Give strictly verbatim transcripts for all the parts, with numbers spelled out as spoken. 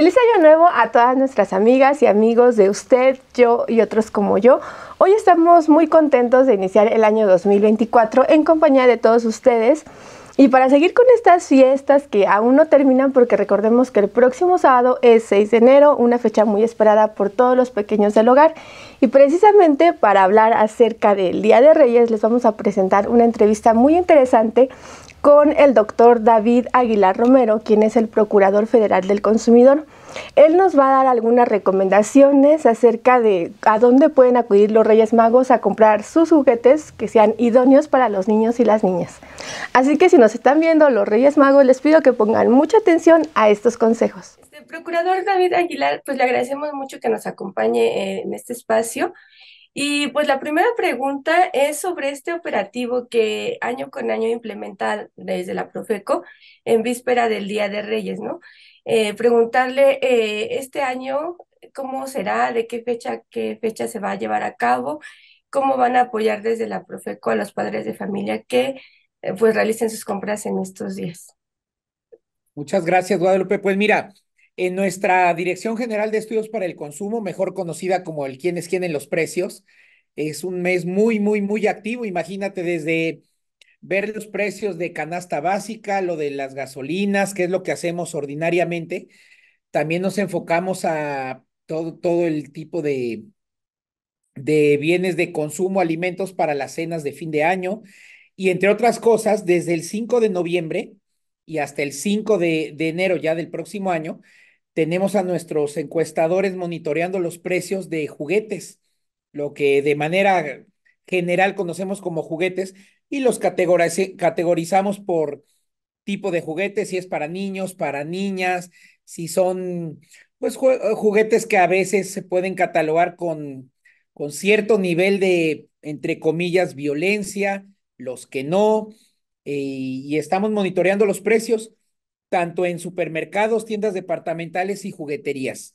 Feliz año nuevo a todas nuestras amigas y amigos de usted, yo y otros como yo. Hoy estamos muy contentos de iniciar el año dos mil veinticuatro en compañía de todos ustedes. Y para seguir con estas fiestas que aún no terminan, porque recordemos que el próximo sábado es seis de enero, una fecha muy esperada por todos los pequeños del hogar. Y precisamente para hablar acerca del Día de Reyes, les vamos a presentar una entrevista muy interesante con el doctor David Aguilar Romero, quien es el Procurador Federal del Consumidor. Él nos va a dar algunas recomendaciones acerca de a dónde pueden acudir los Reyes Magos a comprar sus juguetes que sean idóneos para los niños y las niñas. Así que si nos están viendo los Reyes Magos, les pido que pongan mucha atención a estos consejos. Este Procurador David Aguilar, pues le agradecemos mucho que nos acompañe en este espacio. Y pues la primera pregunta es sobre este operativo que año con año implementa desde la Profeco en víspera del Día de Reyes, ¿no? Eh, preguntarle eh, este año cómo será, de qué fecha, qué fecha se va a llevar a cabo, cómo van a apoyar desde la Profeco a los padres de familia que eh, pues realicen sus compras en estos días. Muchas gracias, Guadalupe. Pues mira, en nuestra Dirección General de Estudios para el Consumo, mejor conocida como el Quién es Quién en los Precios, es un mes muy, muy, muy activo. Imagínate desde ver los precios de canasta básica, lo de las gasolinas, que es lo que hacemos ordinariamente. También nos enfocamos a todo, todo el tipo de, de bienes de consumo, alimentos para las cenas de fin de año. Y entre otras cosas, desde el cinco de noviembre y hasta el cinco de enero ya del próximo año, tenemos a nuestros encuestadores monitoreando los precios de juguetes, lo que de manera general conocemos como juguetes, y los categoriz- categorizamos por tipo de juguetes, si es para niños, para niñas, si son pues ju- juguetes que a veces se pueden catalogar con, con cierto nivel de, entre comillas, violencia, los que no, eh, y estamos monitoreando los precios tanto en supermercados, tiendas departamentales y jugueterías.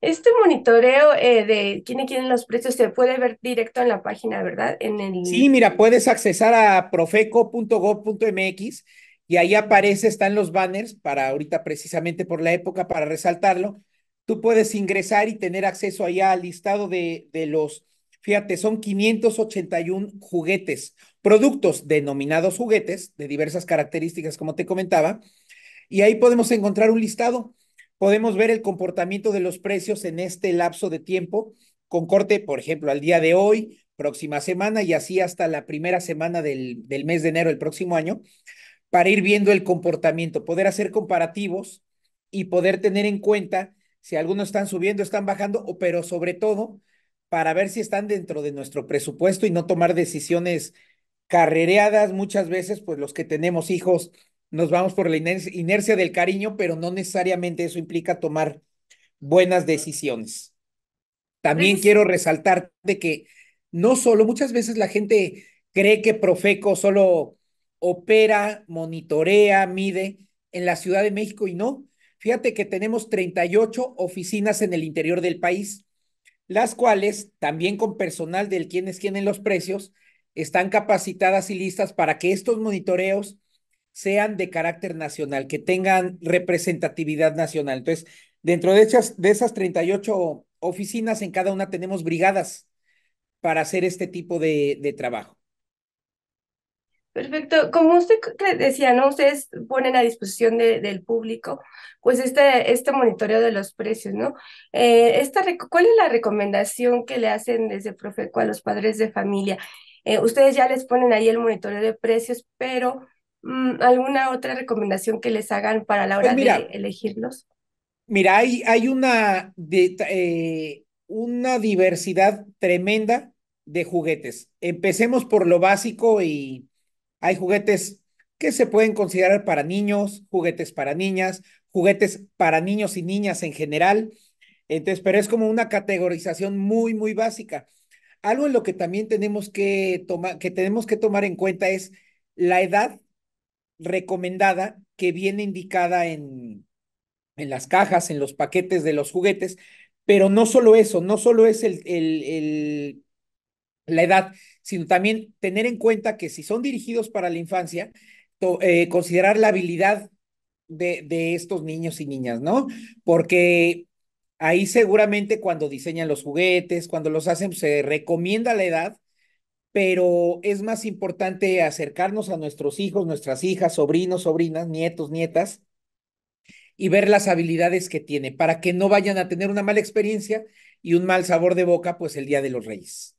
Este monitoreo eh, de quién y quién en los precios se puede ver directo en la página, ¿verdad? En el... Sí, mira, puedes accesar a profeco punto gob punto mx y ahí aparece, están los banners para ahorita precisamente por la época, para resaltarlo. Tú puedes ingresar y tener acceso allá al listado de, de los, fíjate, son quinientos ochenta y uno juguetes, productos denominados juguetes de diversas características, como te comentaba, y ahí podemos encontrar un listado. Podemos ver el comportamiento de los precios en este lapso de tiempo, con corte, por ejemplo, al día de hoy, próxima semana, y así hasta la primera semana del, del mes de enero del próximo año, para ir viendo el comportamiento, poder hacer comparativos y poder tener en cuenta si algunos están subiendo, están bajando, o, pero sobre todo para ver si están dentro de nuestro presupuesto y no tomar decisiones carrereadas. Muchas veces, pues los que tenemos hijos, nos vamos por la inercia del cariño, pero no necesariamente eso implica tomar buenas decisiones. También sí. Quiero resaltarte que no solo, muchas veces la gente cree que Profeco solo opera, monitorea, mide en la Ciudad de México y no. Fíjate que tenemos treinta y ocho oficinas en el interior del país, las cuales también con personal del quién es quién en los precios están capacitadas y listas para que estos monitoreos sean de carácter nacional, que tengan representatividad nacional. Entonces, dentro de esas, de esas treinta y ocho oficinas, en cada una tenemos brigadas para hacer este tipo de, de trabajo. Perfecto. Como usted decía, ¿no? Ustedes ponen a disposición de, del público, pues, este, este monitoreo de los precios, ¿no? Eh, esta, ¿cuál es la recomendación que le hacen desde Profeco a los padres de familia? Eh, ustedes ya les ponen ahí el monitoreo de precios, pero... ¿alguna otra recomendación que les hagan para la hora pues mira, de elegirlos? Mira, hay, hay una, de, eh, una diversidad tremenda de juguetes. Empecemos por lo básico y hay juguetes que se pueden considerar para niños, juguetes para niñas, juguetes para niños y niñas en general. Entonces, pero es como una categorización muy, muy básica. Algo en lo que también tenemos que, toma, que, tenemos que tomar en cuenta es la edad recomendada que viene indicada en, en las cajas, en los paquetes de los juguetes, pero no solo eso, no solo es el, el, el, la edad, sino también tener en cuenta que si son dirigidos para la infancia, to, eh, considerar la habilidad de, de estos niños y niñas, ¿no? Porque ahí seguramente cuando diseñan los juguetes, cuando los hacen, se recomienda la edad, pero es más importante acercarnos a nuestros hijos, nuestras hijas, sobrinos, sobrinas, nietos, nietas, y ver las habilidades que tiene, para que no vayan a tener una mala experiencia y un mal sabor de boca, pues el Día de los Reyes.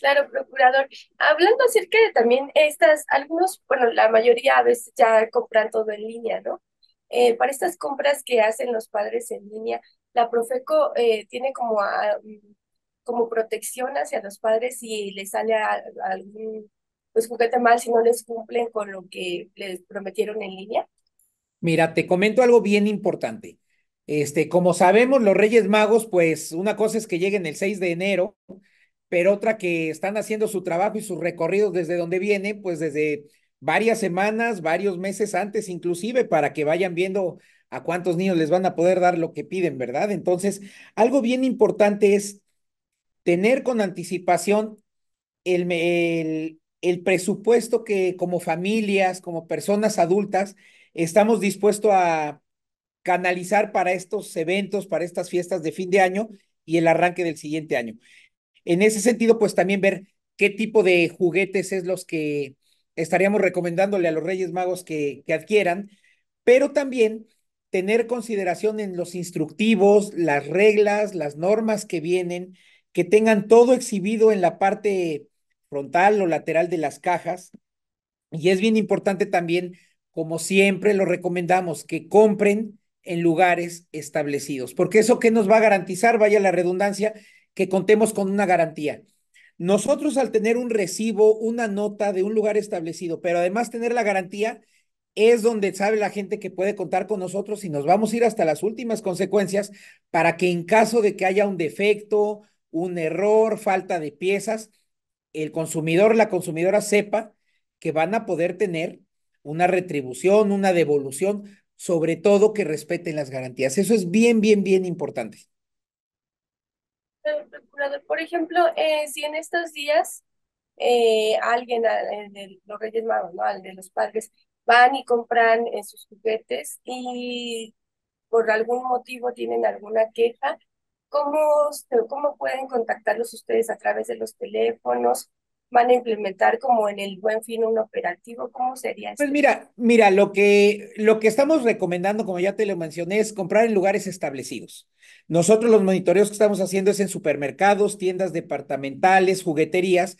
Claro, procurador. Hablando acerca de también estas, algunos, bueno, la mayoría a veces ya compran todo en línea, ¿no? Eh, para estas compras que hacen los padres en línea, la Profeco eh, tiene como, a, como protección hacia los padres si les sale a, a algún pues, juguete mal, si no les cumplen con lo que les prometieron en línea. Mira, te comento algo bien importante. Este, como sabemos, los Reyes Magos, pues una cosa es que lleguen el seis de enero, pero otra que están haciendo su trabajo y sus recorridos desde donde vienen, pues desde varias semanas, varios meses antes inclusive, para que vayan viendo a cuántos niños les van a poder dar lo que piden, ¿verdad? Entonces, algo bien importante es tener con anticipación el, el, el presupuesto que como familias, como personas adultas, estamos dispuestos a canalizar para estos eventos, para estas fiestas de fin de año y el arranque del siguiente año. En ese sentido, pues también ver qué tipo de juguetes es los que estaríamos recomendándole a los Reyes Magos que, que adquieran, pero también tener consideración en los instructivos, las reglas, las normas que vienen, que tengan todo exhibido en la parte frontal o lateral de las cajas. Y es bien importante también, como siempre lo recomendamos, que compren en lugares establecidos, porque eso que nos va a garantizar, vaya la redundancia, que contemos con una garantía. Nosotros al tener un recibo, una nota de un lugar establecido, pero además tener la garantía, es donde sabe la gente que puede contar con nosotros y nos vamos a ir hasta las últimas consecuencias para que en caso de que haya un defecto, un error, falta de piezas, el consumidor, la consumidora sepa que van a poder tener una retribución, una devolución, sobre todo que respeten las garantías. Eso es bien, bien, bien importante. Procurador, por ejemplo, eh, si en estos días eh, alguien, el de los Reyes Magos, ¿no?, al de los padres, van y compran eh, sus juguetes y por algún motivo tienen alguna queja, ¿cómo, ¿cómo pueden contactarlos ustedes a través de los teléfonos? ¿Van a implementar como en el Buen Fin un operativo? ¿Cómo sería eso? Pues mira, mira lo, que, lo que estamos recomendando, como ya te lo mencioné, es comprar en lugares establecidos. Nosotros los monitoreos que estamos haciendo es en supermercados, tiendas departamentales, jugueterías,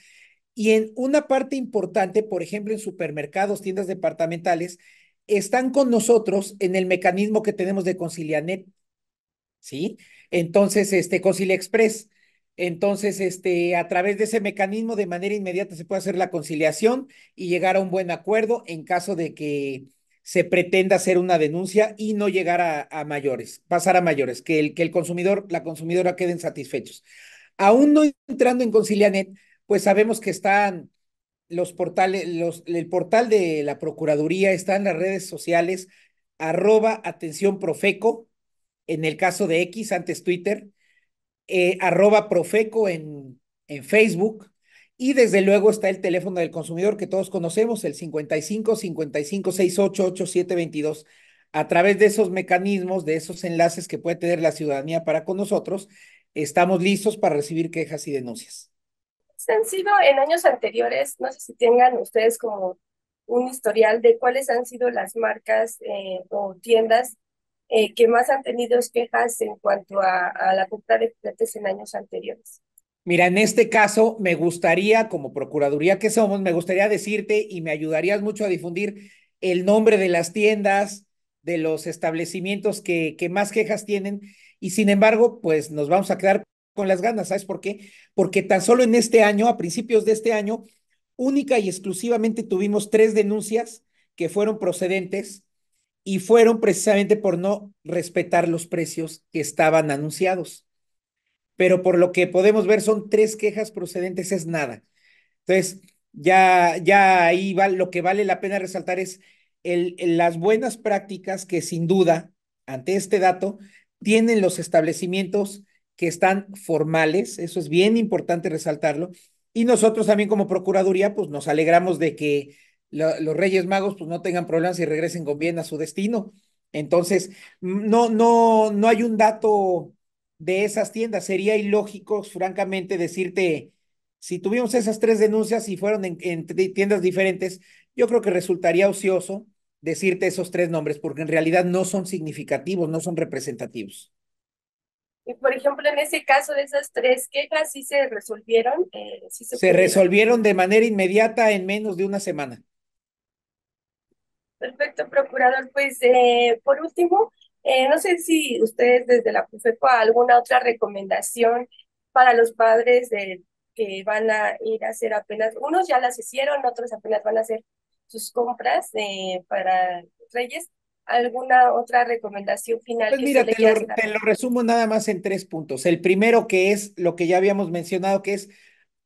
y en una parte importante, por ejemplo, en supermercados, tiendas departamentales, están con nosotros en el mecanismo que tenemos de ConciliaNet, ¿sí? Entonces, este, Concilia Express. Entonces, este, a través de ese mecanismo, de manera inmediata se puede hacer la conciliación y llegar a un buen acuerdo en caso de que se pretenda hacer una denuncia y no llegar a, a mayores, pasar a mayores, que el, que el consumidor, la consumidora queden satisfechos. Aún no entrando en ConciliaNet, pues sabemos que están los portales, los, el portal de la Procuraduría, están las redes sociales, arroba atención Profeco, en el caso de X, antes Twitter, Eh, arroba Profeco en, en Facebook, y desde luego está el teléfono del consumidor que todos conocemos, el cincuenta y cinco, cincuenta y cinco, sesenta y ocho, ochenta y siete veintidós. A través de esos mecanismos, de esos enlaces que puede tener la ciudadanía para con nosotros, estamos listos para recibir quejas y denuncias. Han sido en años anteriores, no sé si tengan ustedes como un historial de cuáles han sido las marcas eh, o tiendas Eh, que más han tenido quejas en cuanto a, a la compra de juguetes en años anteriores. Mira, en este caso me gustaría, como Procuraduría que somos, me gustaría decirte, y me ayudarías mucho a difundir el nombre de las tiendas, de los establecimientos que, que más quejas tienen, y sin embargo, pues nos vamos a quedar con las ganas, ¿sabes por qué? Porque tan solo en este año, a principios de este año, única y exclusivamente tuvimos tres denuncias que fueron procedentes, y fueron precisamente por no respetar los precios que estaban anunciados. Pero por lo que podemos ver son tres quejas procedentes, es nada. Entonces, ya, ya ahí va, lo que vale la pena resaltar es el, el, las buenas prácticas que sin duda, ante este dato, tienen los establecimientos que están formales, eso es bien importante resaltarlo, y nosotros también como Procuraduría, pues nos alegramos de que la, los Reyes Magos pues no tengan problemas y regresen con bien a su destino. Entonces, no, no, no hay un dato de esas tiendas. Sería ilógico, francamente, decirte, si tuvimos esas tres denuncias y fueron en, en tiendas diferentes, yo creo que resultaría ocioso decirte esos tres nombres, porque en realidad no son significativos, no son representativos. Y por ejemplo, en ese caso de esas tres quejas, ¿sí se resolvieron? Eh, ¿sí se, se resolvieron de manera inmediata en menos de una semana. Perfecto, procurador. Pues eh, por último, eh, no sé si ustedes desde la Profeco alguna otra recomendación para los padres de, que van a ir a hacer apenas, unos ya las hicieron, otros apenas van a hacer sus compras eh, para Reyes. ¿Alguna otra recomendación final? Pues mira, te lo, te lo resumo nada más en tres puntos. El primero, que es lo que ya habíamos mencionado, que es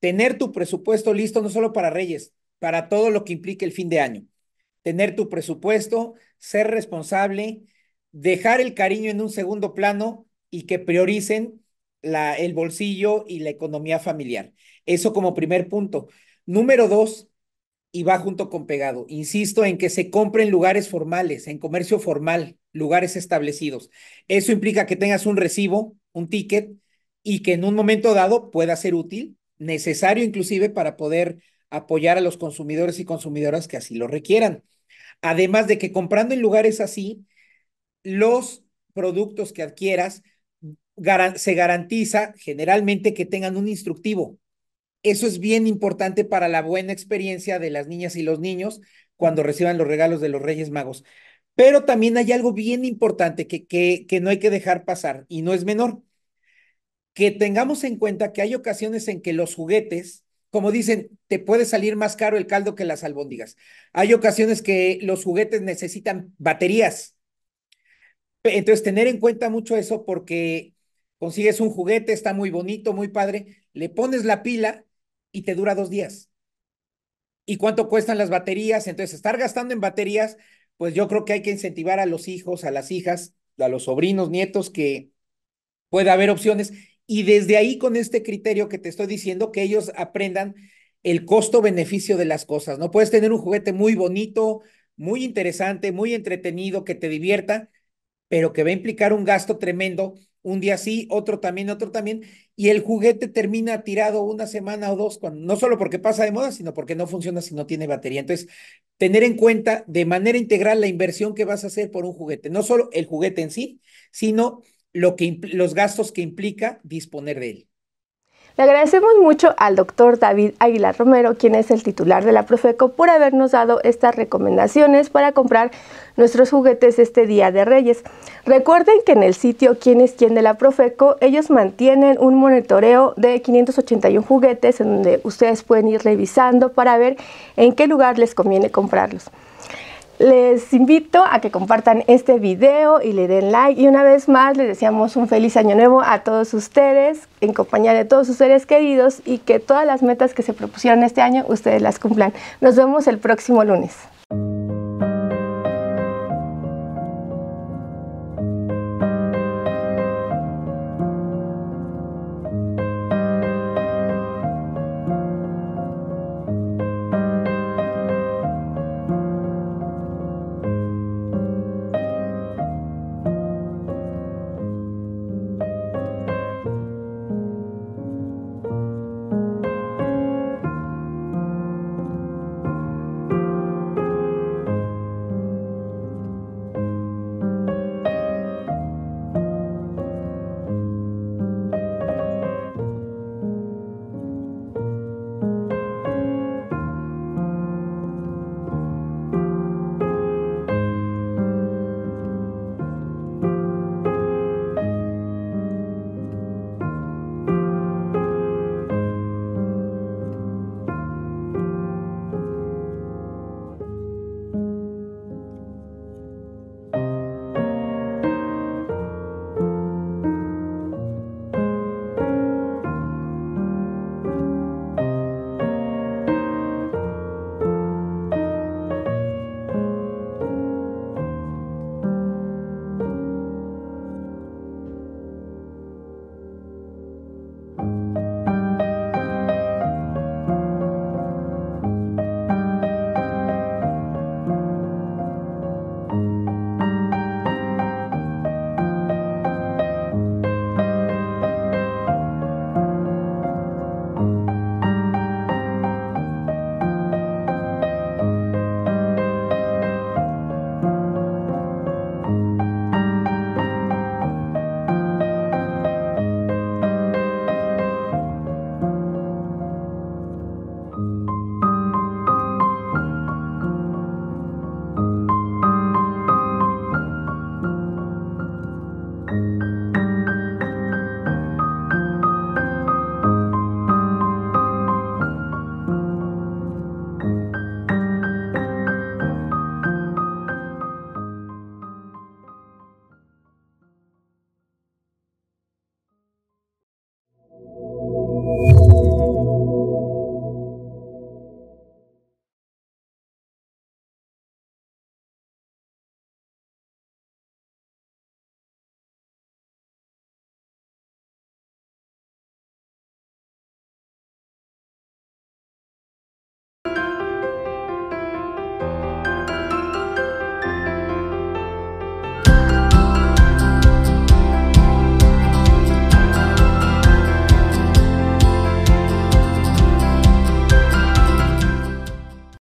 tener tu presupuesto listo, no solo para Reyes, para todo lo que implique el fin de año. Tener tu presupuesto, ser responsable, dejar el cariño en un segundo plano y que prioricen la, el bolsillo y la economía familiar. Eso como primer punto. Número dos, y va junto con pegado, insisto en que se compren lugares formales, en comercio formal, lugares establecidos. Eso implica que tengas un recibo, un ticket, y que en un momento dado pueda ser útil, necesario inclusive para poder apoyar a los consumidores y consumidoras que así lo requieran. Además de que comprando en lugares así, los productos que adquieras gar- se garantiza generalmente que tengan un instructivo. Eso es bien importante para la buena experiencia de las niñas y los niños cuando reciban los regalos de los Reyes Magos. Pero también hay algo bien importante que, que, que no hay que dejar pasar, y no es menor, que tengamos en cuenta que hay ocasiones en que los juguetes, como dicen, te puede salir más caro el caldo que las albóndigas. Hay ocasiones que los juguetes necesitan baterías. Entonces, tener en cuenta mucho eso, porque consigues un juguete, está muy bonito, muy padre, le pones la pila y te dura dos días. ¿Y cuánto cuestan las baterías? Entonces, estar gastando en baterías, pues yo creo que hay que incentivar a los hijos, a las hijas, a los sobrinos, nietos, que pueda haber opciones. Y desde ahí, con este criterio que te estoy diciendo, que ellos aprendan el costo-beneficio de las cosas, ¿no? Puedes tener un juguete muy bonito, muy interesante, muy entretenido, que te divierta, pero que va a implicar un gasto tremendo, un día sí, otro también, otro también, y el juguete termina tirado una semana o dos, cuando, no solo porque pasa de moda, sino porque no funciona si no tiene batería. Entonces, tener en cuenta de manera integral la inversión que vas a hacer por un juguete, no solo el juguete en sí, sino lo que, los gastos que implica disponer de él. Le agradecemos mucho al doctor David Aguilar Romero, quien es el titular de la Profeco, por habernos dado estas recomendaciones para comprar nuestros juguetes este Día de Reyes. Recuerden que en el sitio Quién es Quién de la Profeco, ellos mantienen un monitoreo de quinientos ochenta y uno juguetes, en donde ustedes pueden ir revisando para ver en qué lugar les conviene comprarlos. Les invito a que compartan este video y le den like, y una vez más les deseamos un feliz año nuevo a todos ustedes, en compañía de todos sus seres queridos, y que todas las metas que se propusieron este año ustedes las cumplan. Nos vemos el próximo lunes.